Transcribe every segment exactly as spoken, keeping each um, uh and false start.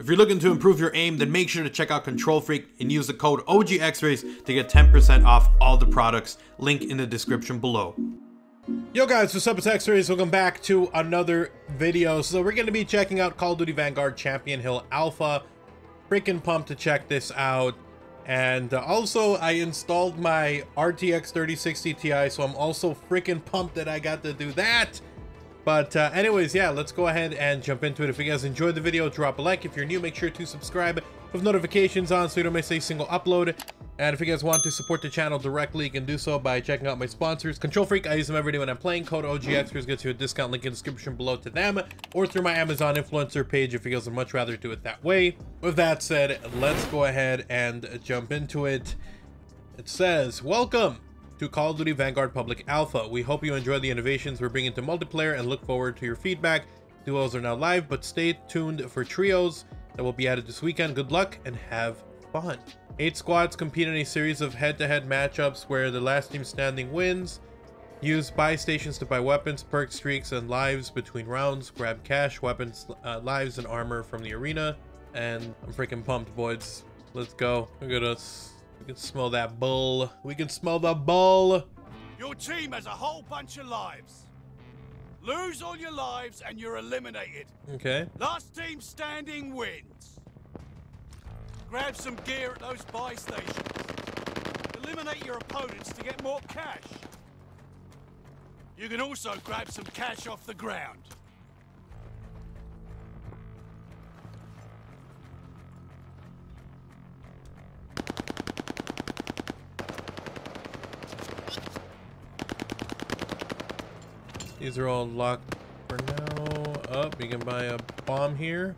If you're looking to improve your aim, then make sure to check out Control Freak and use the code O G X RAYZ to get ten percent off all the products. Link in the description below. Yo guys, what's up? It's X rays. Welcome back to another video. So we're going to be checking out Call of Duty Vanguard Champion Hill Alpha. Freaking pumped to check this out. And uh, also, I installed my R T X thirty sixty T I, so I'm also freaking pumped that I got to do that. But uh, anyways, yeah, let's go ahead and jump into it. If you guys enjoyed the video, drop a like. If you're new, make sure to subscribe with notifications on so you don't miss a single upload. And if you guys want to support the channel directly, you can do so by checking out my sponsors. Control Freak, I use them every day when I'm playing. Code O G X RAYZ gets you a discount, link in the description below to them, or through my Amazon influencer page if you guys would much rather do it that way. With that said, let's go ahead and jump into it. It says, welcome to Call of Duty Vanguard Public Alpha. We hope you enjoy the innovations we're bringing to multiplayer and look forward to your feedback. Duos are now live, but stay tuned for trios that will be added this weekend. Good luck and have fun. Eight squads compete in a series of head-to-head matchups where the last team standing wins. Use buy stations to buy weapons, perk streaks, and lives between rounds. Grab cash, weapons, uh, lives, and armor from the arena. And I'm freaking pumped, boys. Let's go. Look at us. We can smell that bull. We can smell the bull. Your team has a whole bunch of lives. Lose all your lives and you're eliminated. Okay. Last team standing wins. Grab some gear at those buy stations. Eliminate your opponents to get more cash. You can also grab some cash off the ground. These are all locked for now. Up, you can buy a bomb here.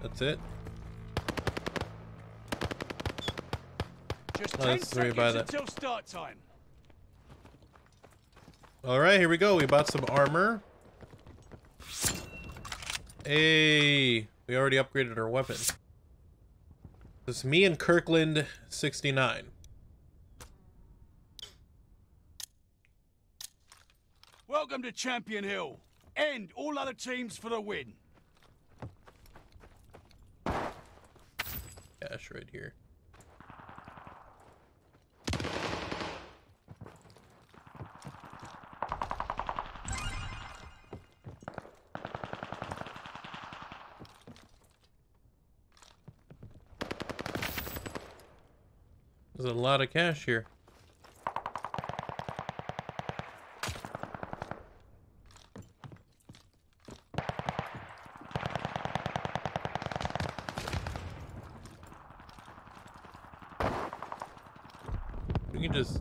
That's it. Just let's rebuy that. Until start time. All right, here we go. We bought some armor. Hey, we already upgraded our weapon. It's me and Kirkland sixty-nine. Welcome to Champion Hill. End all other teams for the win. Cash right here. There's a lot of cash here. You can just...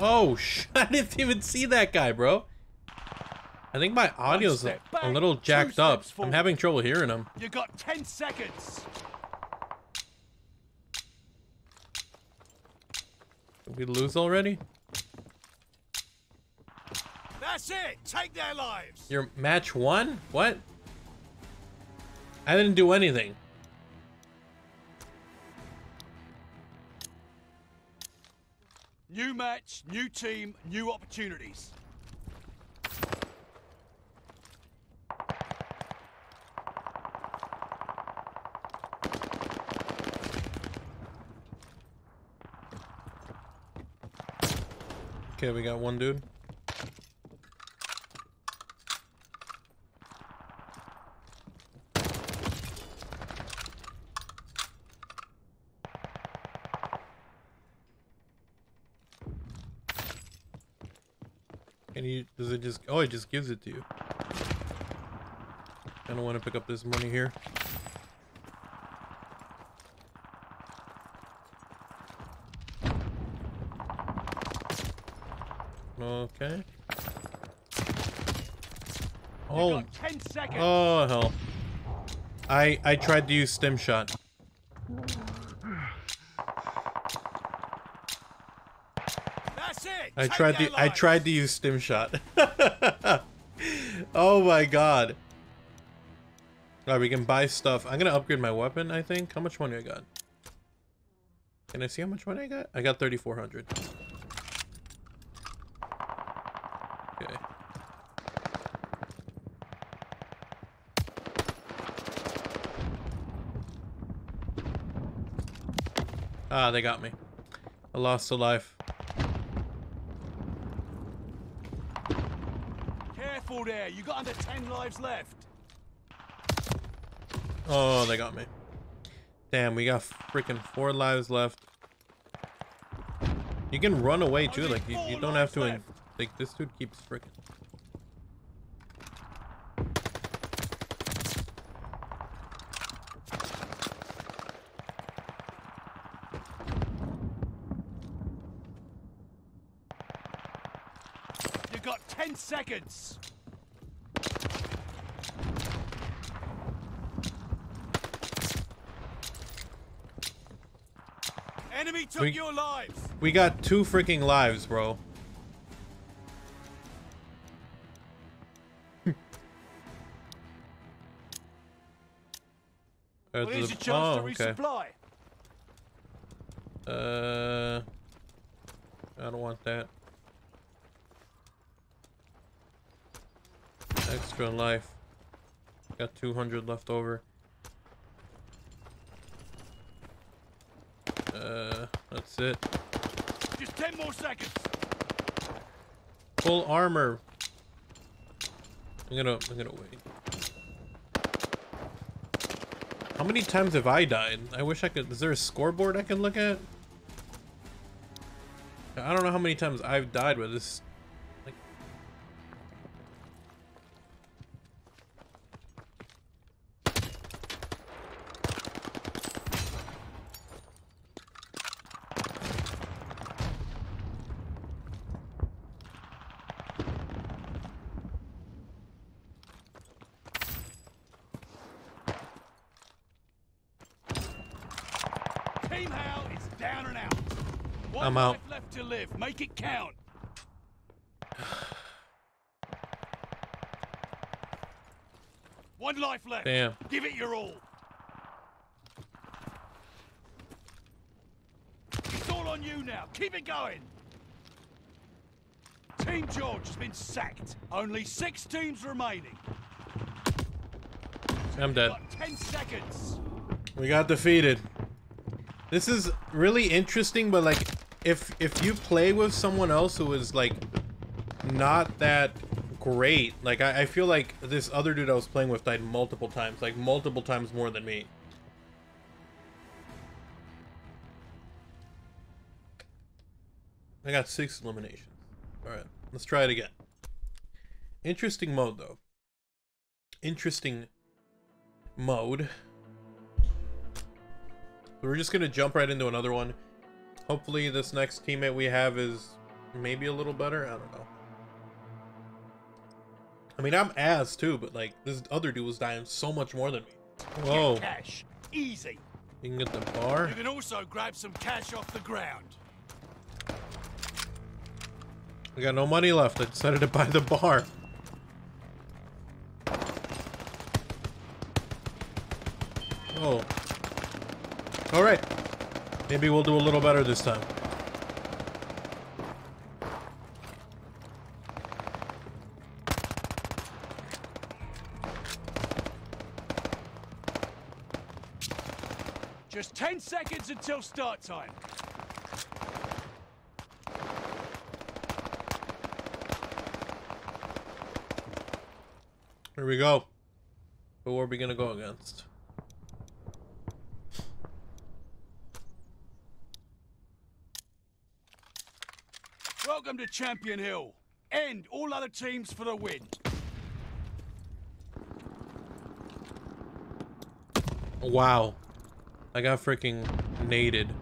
Oh, sh I didn't even see that guy, bro. I think my audio's a, back, a little jacked up. Forward. I'm having trouble hearing him. You got ten seconds. Did we lose already? That's it. Take their lives. Your match one? What? I didn't do anything. New match, new team, new opportunities. Okay, we got one dude. And you, does it just, oh, it just gives it to you. I don't want to pick up this money here. Okay. Oh, oh hell. I, I tried to use stim shot. I tried to I tried to use stim shot. Oh my god. Alright, we can buy stuff. I'm gonna upgrade my weapon, I think. How much money I got? Can I see how much money I got? I got thirty-four hundred. Okay. Ah, they got me. I lost a life. Careful there, you got under ten lives left. Oh, they got me. Damn, we got freaking four lives left. You can run away too, like you, you don't have to. Like this dude keeps freaking. You've got ten seconds. Enemy took we, your lives. We got two freaking lives, bro. Well, here's your chance oh, to resupply. Okay. Uh, I don't want that. Extra life. Got two hundred left over. Uh, that's it. Just ten more seconds. Full armor. I'm gonna, I'm gonna wait. How many times have I died? I wish I could. Is there a scoreboard I can look at? I don't know how many times I've died with this. Like... I'm out. Left to live. Make it count. One life left. Damn. Give it your all. It's all on you now. Keep it going. Team George has been sacked. Only six teams remaining. I'm dead. Got ten seconds. We got defeated. This is really interesting, but like. If if you play with someone else who is like not that great, like I, I feel like this other dude I was playing with died multiple times, like multiple times more than me. I got six eliminations. All right, let's try it again. Interesting mode though. Interesting mode. We're just gonna jump right into another one. Hopefully this next teammate we have is maybe a little better. I don't know. I mean, I'm ass too, but like this other dude was dying so much more than me. Whoa. Get cash. Easy. You can get the bar. You can also grab some cash off the ground. I got no money left. I decided to buy the bar. Oh. All right. Maybe we'll do a little better this time. Just ten seconds until start time. Here we go. Who are we gonna go against? Welcome to Champion Hill. End all other teams for the win. Wow. I got freaking naded.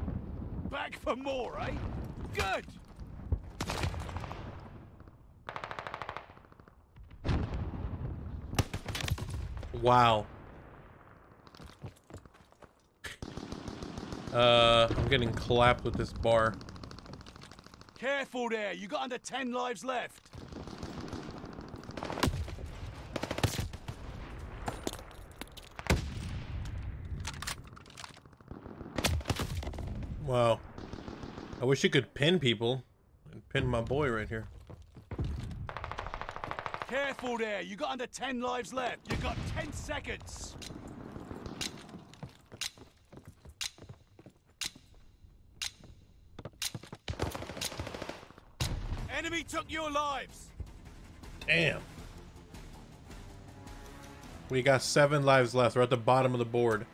Back for more, eh? Good. Wow. Uh, I'm getting clapped with this bar. Careful there, you got under ten lives left. Wow. I wish you could pin people. I'd pin my boy right here. Careful there, you got under ten lives left. You got ten seconds. enemy took your lives. Damn. We got seven lives left. We're at the bottom of the board.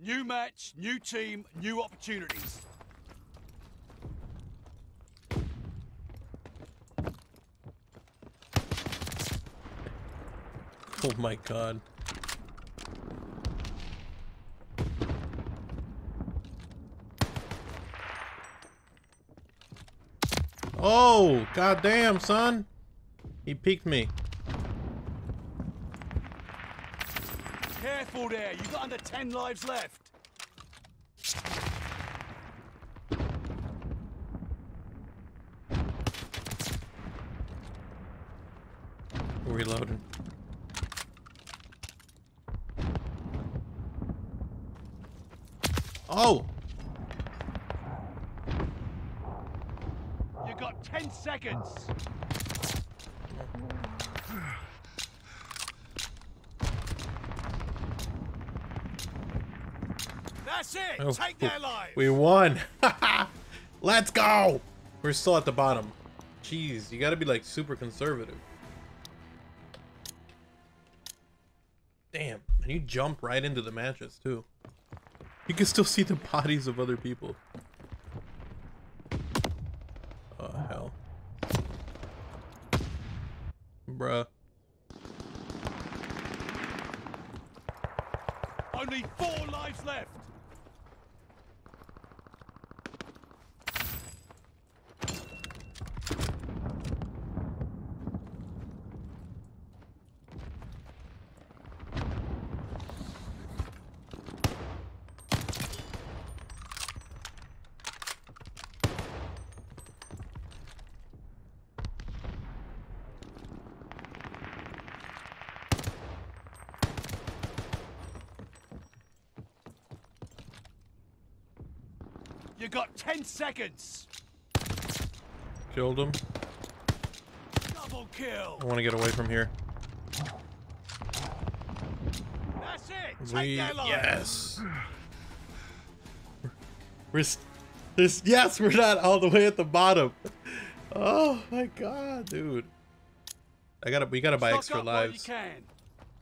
New match, new team, new opportunities. Oh my god. Oh, goddamn, son. He peeked me. Careful there. You got under ten lives left. Reloading. Oh. You got ten seconds. That's it. Oh, take their lives. We won. Let's go. We're still at the bottom. Jeez, you got to be like super conservative. Damn, and you jump right into the matches too. You can still see the bodies of other people. Oh hell, bruh. Only four lives left. You got ten seconds. Killed him. Double kill. I want to get away from here. That's it. Take we, their lives. Yes. We're, we're yes, we're not all the way at the bottom. Oh my god, dude. I gotta. We gotta buy Stock extra lives. You,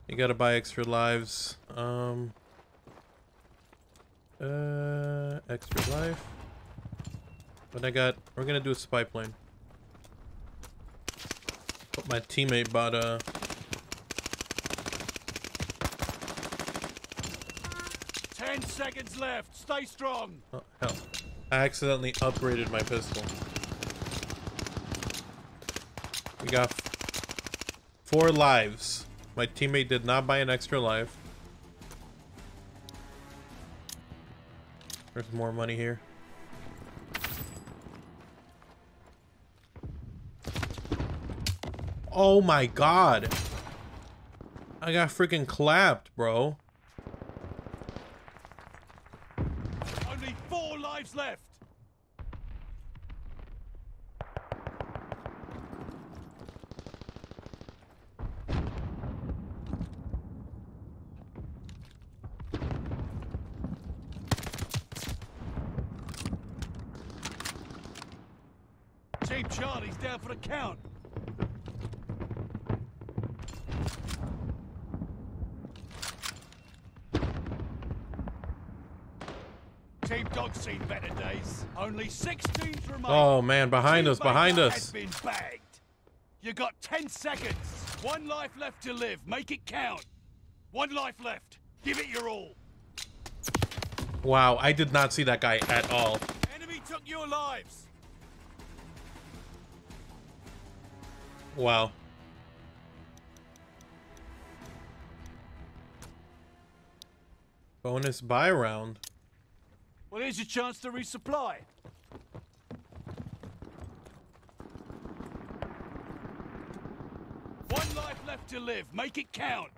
you gotta buy extra lives. Um. Uh, extra life. But I got. We're gonna do a spy plane. But my teammate bought a. Ten seconds left. Stay strong. Oh hell! I accidentally upgraded my pistol. We got four lives. My teammate did not buy an extra life. There's more money here. Oh my god. I got freaking clapped, bro. Only four lives left. Charlie's down for the count. Team Dog seen better days. Only sixteen remain. Oh man, behind Team us, behind us. Been bagged. You got ten seconds. One life left to live. Make it count. One life left. Give it your all. Wow, I did not see that guy at all. Enemy took your lives. Wow. Bonus buy round. Well, here's your chance to resupply. One life left to live. Make it count.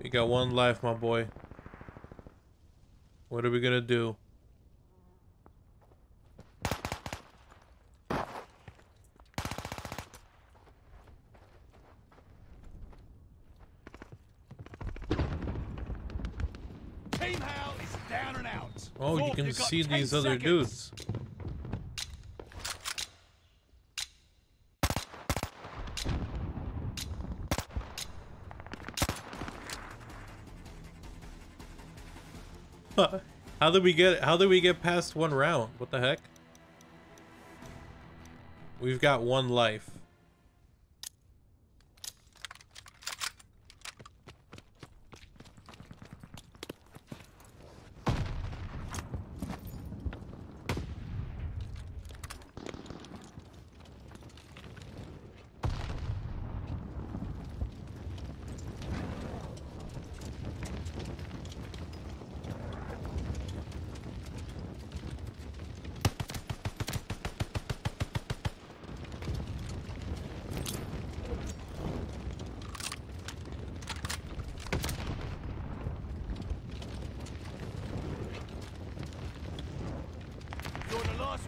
We got one life, my boy. What are we gonna do? Team Hal is down and out. Oh, you can see these other dudes. How did we get how did we get past one round? What the heck? We've got one life.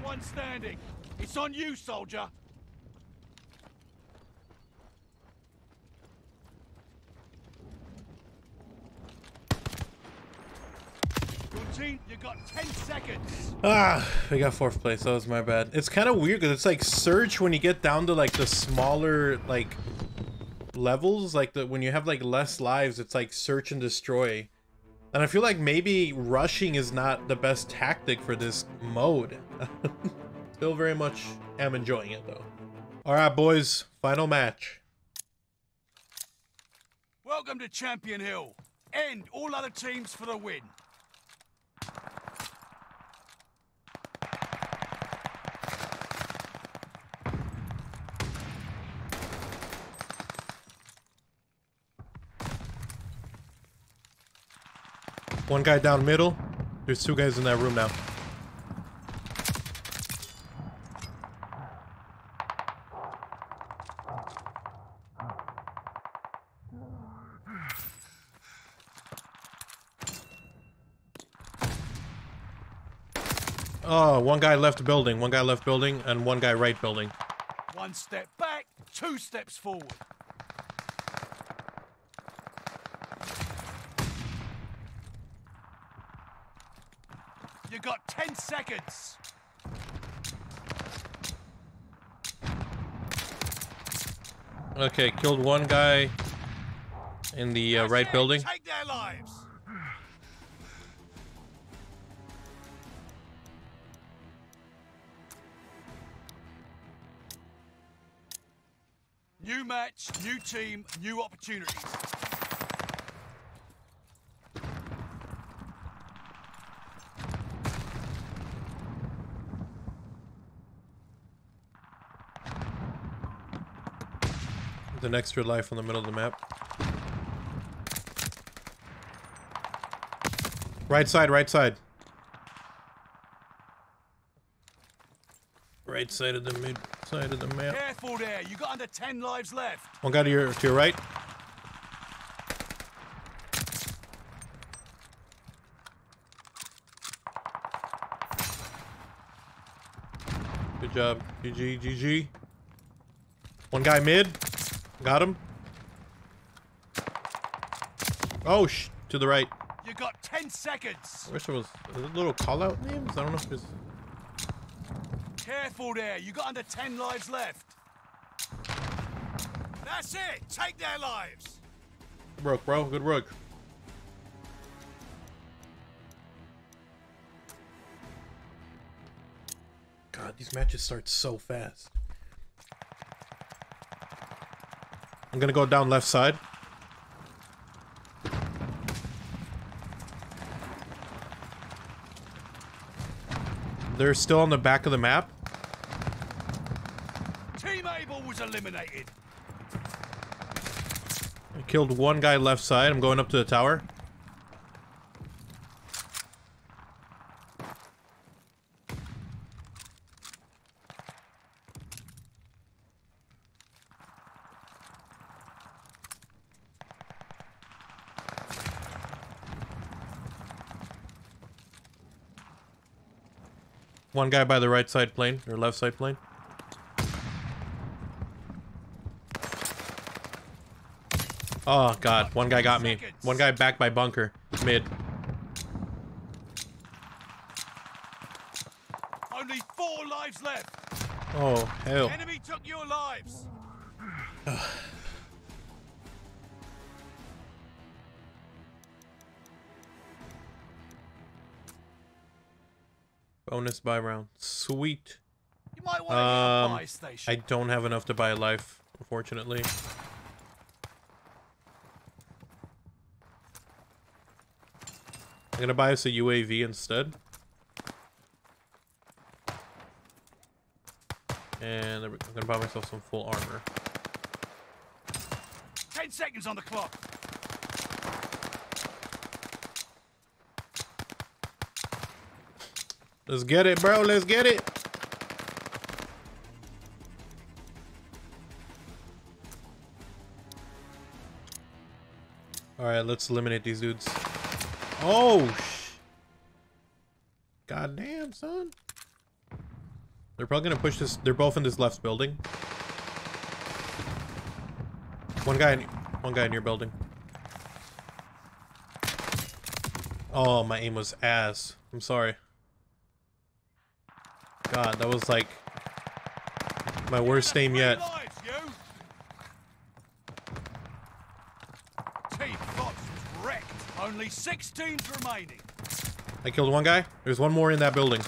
One standing. It's on you, soldier. Routine, you got ten seconds. Ah, we got fourth place. That was my bad. It's kind of weird because it's like search when you get down to like the smaller like levels, like the when you have like less lives, it's like search and destroy. And I feel like maybe rushing is not the best tactic for this mode. Still very much am enjoying it though. All right, boys, final match. Welcome to Champion Hill. End all other teams for the win. One guy down middle. There's two guys in that room now. Oh, one guy left building. One guy left building and one guy right building. One step back, two steps forward. You got ten seconds. Okay, killed one guy in the uh, right building. Take their lives. New match, new team, new opportunities. An extra life in the middle of the map. Right side, right side. Right side of the mid side of the map. Careful there, you got under ten lives left. One guy to your to your right. Good job. G G, G G. One guy mid. Got him. Oh, sh to the right. You got ten seconds. I wish there was a little call-out names. I don't know if there's. Careful there. You got under ten lives left. That's it. Take their lives. Good work, bro. Good work. God, these matches start so fast. I'm gonna go down left side. They're still on the back of the map. Team Able was eliminated. I killed one guy left side. I'm going up to the tower. One guy by the right side plane, or left side plane. Oh god, one guy got me. One guy back by bunker, mid. Only four lives left. Oh hell. Enemy took your lives. Bonus buy round, sweet. You might want um, to buy station. I don't have enough to buy a life, unfortunately. I'm gonna buy us a U A V instead. And I'm gonna buy myself some full armor. Ten seconds on the clock. Let's get it, bro. Let's get it. All right, let's eliminate these dudes. Oh, sh goddamn, son. They're probably gonna push this. They're both in this left building. One guy, in, one guy in your building. Oh, my aim was ass. I'm sorry. God, that was like my worst aim yet. Only sixteen remaining. I killed one guy. There's one more in that building.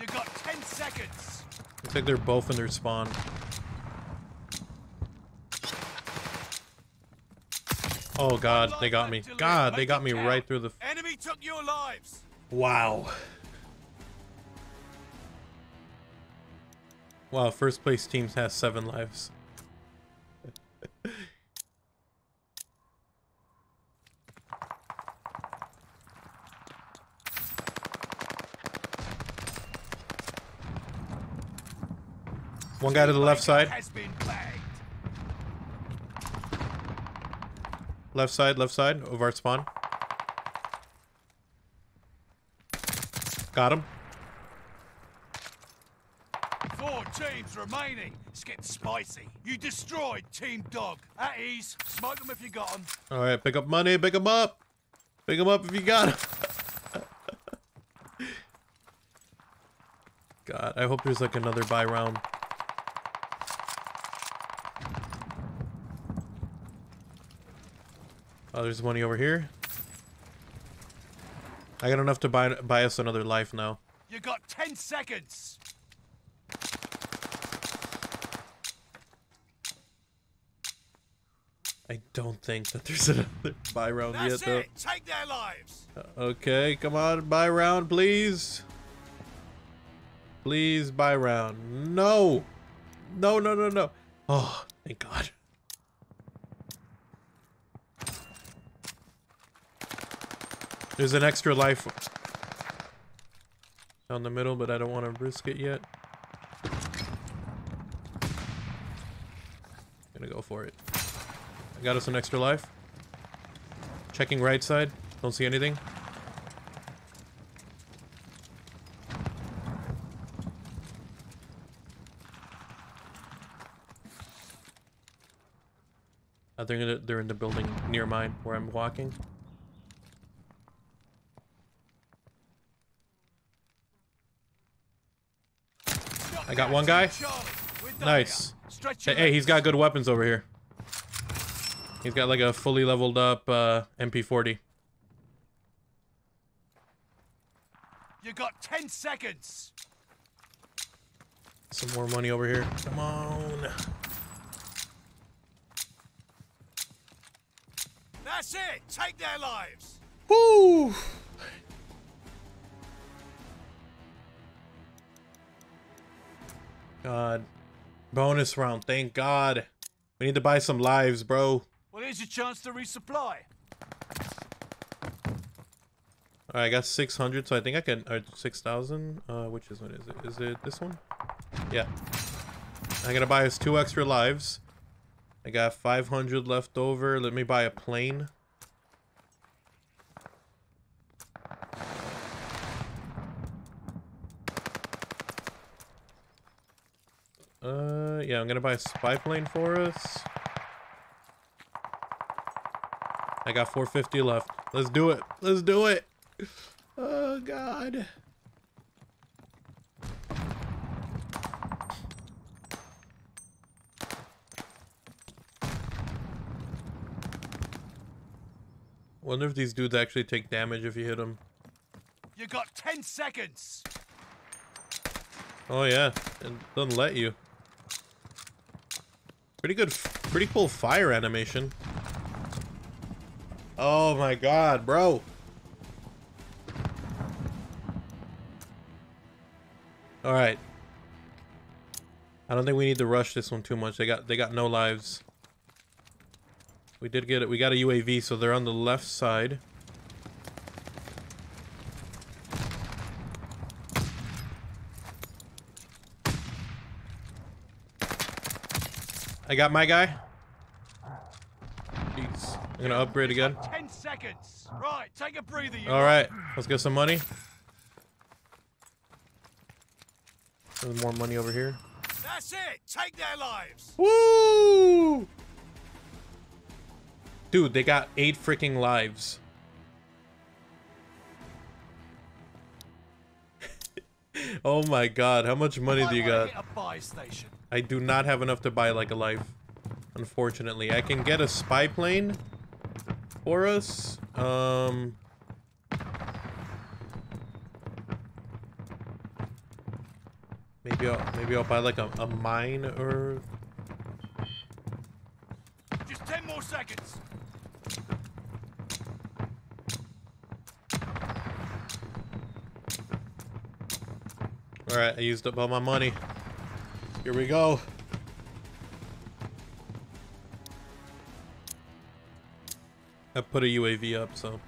You got ten seconds. Looks like they're both in their spawn. Oh god, they got me. God, they got me right through the enemy took your lives. Wow. Wow, first place teams has seven lives. One guy to the left side. Left side, left side of our spawn. Got him. Four teams remaining. It's getting spicy. You destroyed Team Dog. At ease. Smoke them if you got them. All right, pick up money. Pick them up. Pick them up if you got them. God, I hope there's like another buy round. Oh, there's money over here. I got enough to buy buy us another life now. You got ten seconds. I don't think that there's another buy round That's yet, it. Though. Take their lives. Okay, come on, buy round, please. Please buy round. No, no, no, no, no. Oh, thank God. There's an extra life down the middle, but I don't want to risk it yet. I'm gonna go for it. I got us an extra life. Checking right side. Don't see anything. I think they're in the building near mine where I'm walking. I got one guy. Nice. Hey, he's got good weapons over here. He's got like a fully leveled up uh, M P forty. You got ten seconds. Some more money over here. Come on. That's it. Take their lives. Woo! God, bonus round. Thank God. We need to buy some lives, bro. Well, here's your chance to resupply. All right, I got six hundred, so I think I can, or six thousand, uh, which is, what is it? Is it this one? Yeah. I'm gonna buy us two extra lives. I got five hundred left over. Let me buy a plane. Uh, yeah, I'm gonna buy a spy plane for us. I got four fifty left. Let's do it. Let's do it. Oh, God. Wonder if these dudes actually take damage if you hit them. You got ten seconds. Oh, yeah. It doesn't let you. Pretty good. Pretty cool fire animation. Oh my God, bro. All right. I don't think we need to rush this one too much. They got they got no lives. We did get it. We got a U A V, so they're on the left side. I got my guy. Jeez. I'm gonna upgrade again. ten seconds. Right, take a breather. You All right, let's get some money. There's more money over here. That's it. Take their lives. Woo! Dude, they got eight freaking lives. Oh my God, how much money do you got? I do not have enough to buy like a life, unfortunately. I can get a spy plane for us. Um, maybe I'll maybe I'll buy like a, a mine or. Just ten more seconds. All right, I used up all my money. Here we go. I put a U A V up, so.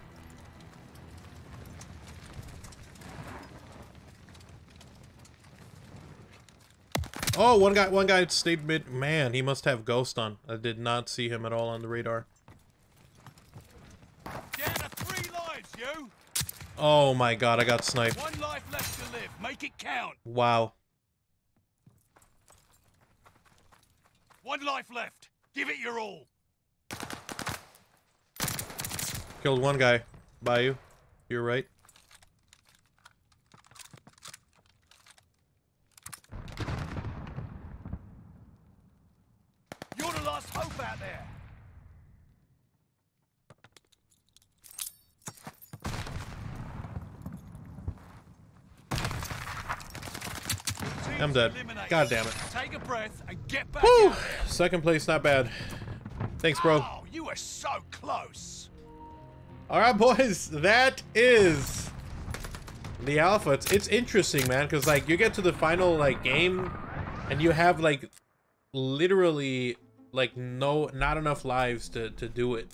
Oh, one guy, one guy stayed mid. Man, he must have ghost on. I did not see him at all on the radar. Down to three lives, you. Oh my God, I got sniped. One life left to live. Make it count. Wow. One life left. Give it your all. Killed one guy. By you. You're right. You're the last hope out there. I'm dead. God damn it. Take a breath and get back. Woo! Second place, not bad. Thanks, bro. Oh, you were so close. All right, boys, that is the alpha. It's, it's interesting, man, because like you get to the final like game, and you have like literally like no, not enough lives to to do it.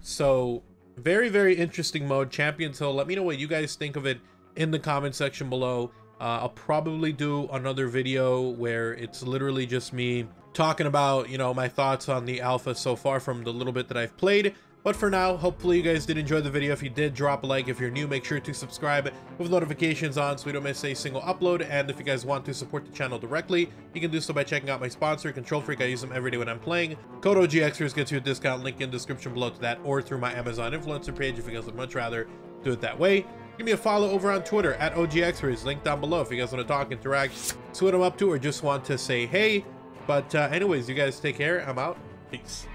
So very very interesting mode, Champion Hill. Let me know what you guys think of it in the comment section below. Uh, I'll probably do another video where it's literally just me talking about you know my thoughts on the alpha so far from the little bit that I've played. But for now, hopefully you guys did enjoy the video. If you did, drop a like. If you're new, make sure to subscribe with notifications on so we don't miss a single upload. And if you guys want to support the channel directly, you can do so by checking out my sponsor, Control Freak. I use them every day when I'm playing. Code O G X R A Y Z gets you a discount, link in the description below to that, or through my Amazon influencer page if you guys would much rather do it that way. Give me a follow over on Twitter at O G X R A Y Z, link down below if you guys want to talk, interact, see what I'm up to, or just want to say hey. But uh, anyways, you guys take care. I'm out. Peace.